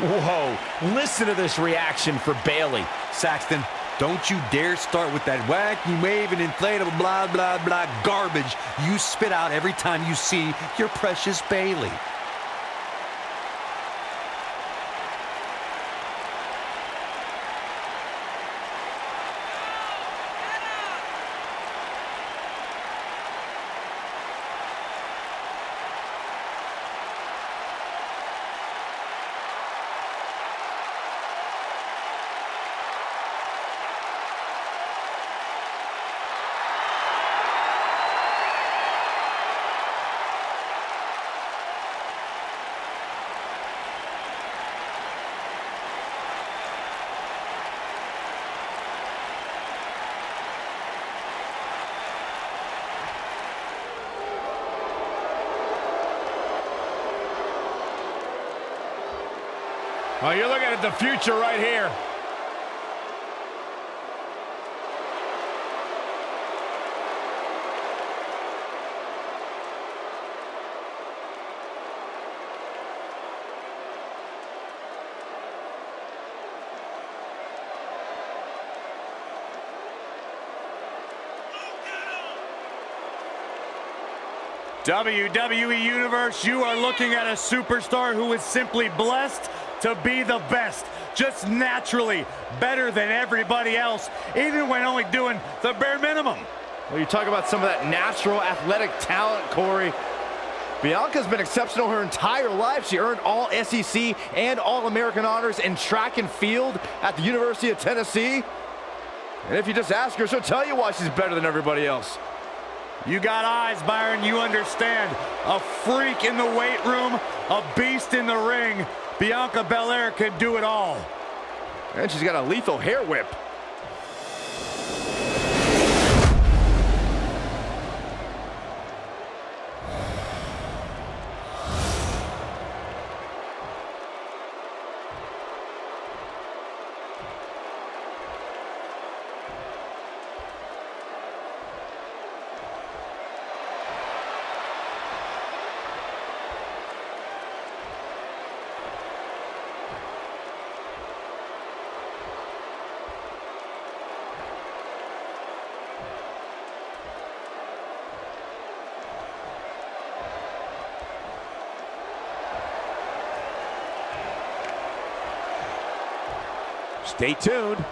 Whoa, listen to this reaction for Bayley. Saxton, don't you dare start with that wacky wave and inflatable blah, blah, blah garbage you spit out every time you see your precious Bayley. Oh, you're looking at the future right here. WWE Universe, you are looking at a superstar who is simply blessed to be the best, just naturally better than everybody else, even when only doing the bare minimum. Well, you talk about some of that natural athletic talent, Corey. Bianca's been exceptional her entire life. She earned all SEC and all American honors in track and field at the University of Tennessee. And if you just ask her, she'll tell you why she's better than everybody else. You got eyes, Byron, you understand. A freak in the weight room, a beast in the ring. Bianca Belair can do it all. And she's got a lethal hair whip. Stay tuned.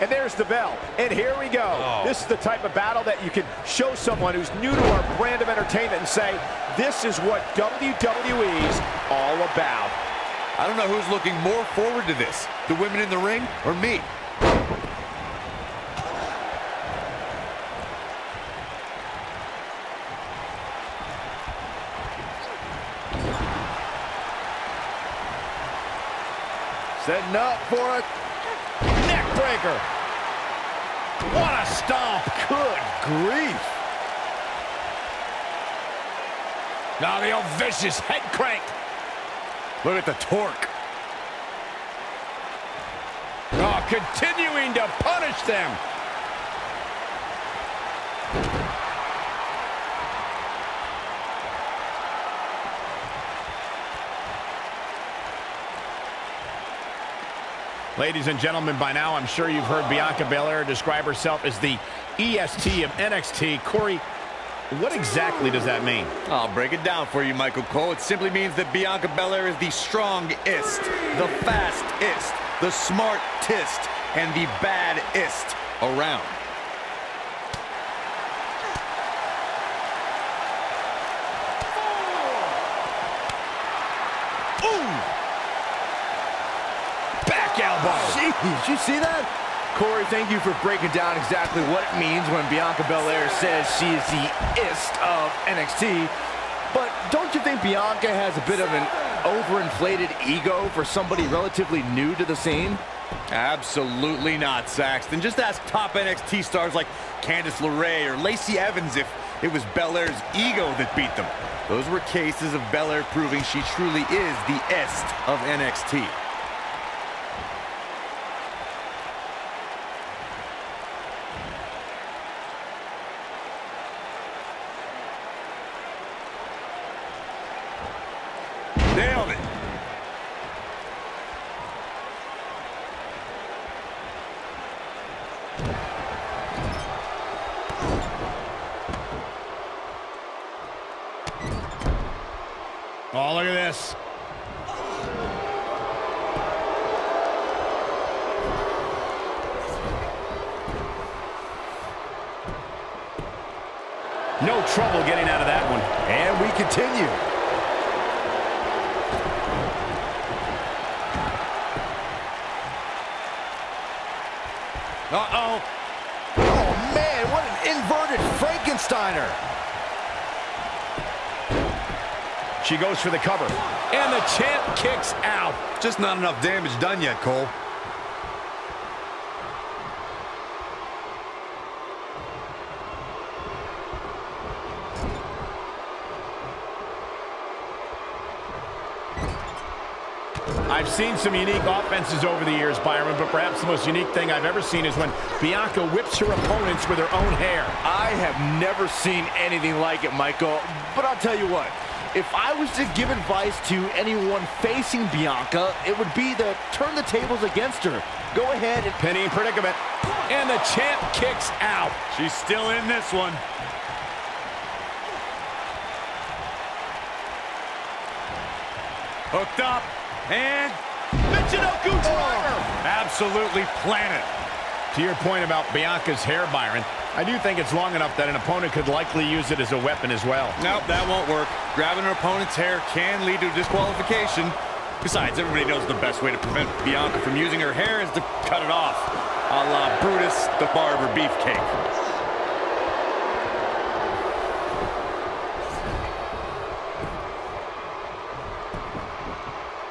And there's the bell, and here we go. Oh. This is the type of battle that you can show someone who's new to our brand of entertainment and say, this is what WWE's all about. I don't know who's looking more forward to this, the women in the ring or me. Setting up for a neck breaker. What a stomp. Good grief. Now the old vicious head crank. Look at the torque. Oh, continuing to punish them. Ladies and gentlemen, by now I'm sure you've heard Bianca Belair describe herself as the EST of NXT. Corey, what exactly does that mean? I'll break it down for you, Michael Cole. It simply means that Bianca Belair is the strongest, the fastest, the smartest, and the baddest around. Did you see that? Corey, thank you for breaking down exactly what it means when Bianca Belair says she is the ist of NXT. But don't you think Bianca has a bit of an overinflated ego for somebody relatively new to the scene? Absolutely not, Saxton. Just ask top NXT stars like Candice LeRae or Lacey Evans if it was Belair's ego that beat them. Those were cases of Belair proving she truly is the est of NXT. Nailed it. Oh, look at this. No trouble getting out of that one. And we continue. Uh-oh. Oh, man, what an inverted Frankensteiner. She goes for the cover. And the champ kicks out. Just not enough damage done yet, Cole. I've seen some unique offenses over the years, Byron, but perhaps the most unique thing I've ever seen is when Bianca whips her opponents with her own hair. I have never seen anything like it, Michael, but I'll tell you what. If I was to give advice to anyone facing Bianca, it would be to turn the tables against her. Go ahead and... Pinning predicament. And the champ kicks out. She's still in this one. Hooked up. And Michinoku driver! Absolutely planted. To your point about Bianca's hair, Byron, I do think it's long enough that an opponent could likely use it as a weapon as well. Nope, that won't work. Grabbing an opponent's hair can lead to disqualification. Besides, everybody knows the best way to prevent Bianca from using her hair is to cut it off. A la Brutus the Barber Beefcake.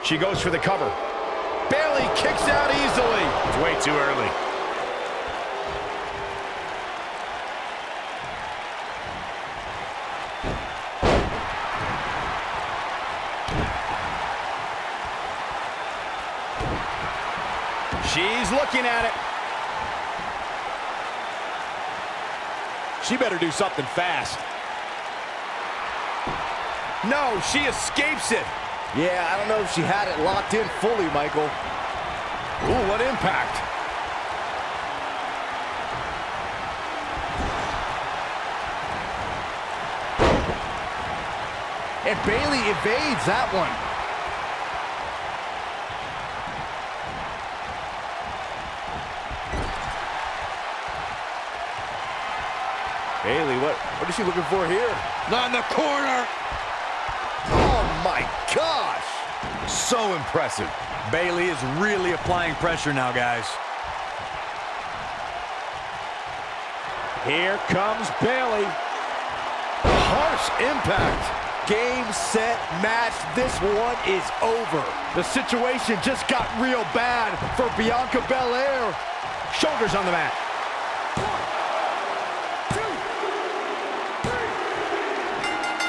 She goes for the cover. Bayley kicks out easily. It's way too early. She's looking at it. She better do something fast. No, she escapes it. Yeah, I don't know if she had it locked in fully, Michael. Ooh, what impact. And Bayley evades that one. Bayley, what is she looking for here? Not in the corner. My gosh! So impressive. Bayley is really applying pressure now, guys. Here comes Bayley. Harsh impact. Game, set, match. This one is over. The situation just got real bad for Bianca Belair. Shoulders on the mat.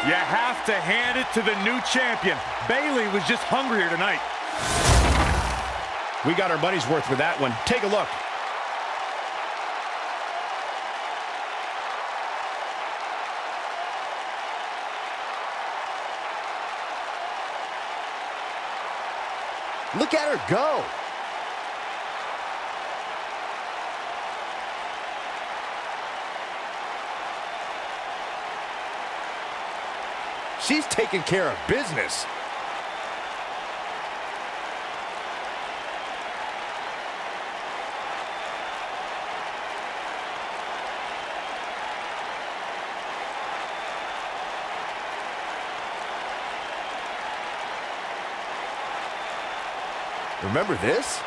You have to hand it to the new champion. Bayley was just hungrier tonight. We got our money's worth with that one. Take a look. Look at her go. She's taking care of business. Remember this?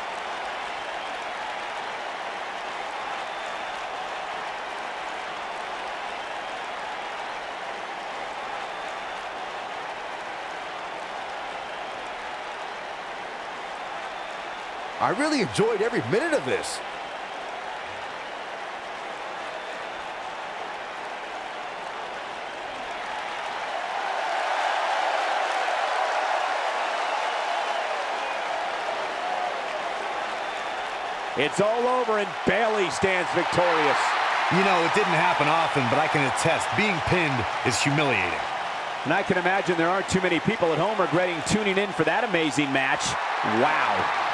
I really enjoyed every minute of this. It's all over, and Bayley stands victorious. You know, it didn't happen often, but I can attest, being pinned is humiliating. And I can imagine there aren't too many people at home regretting tuning in for that amazing match. Wow.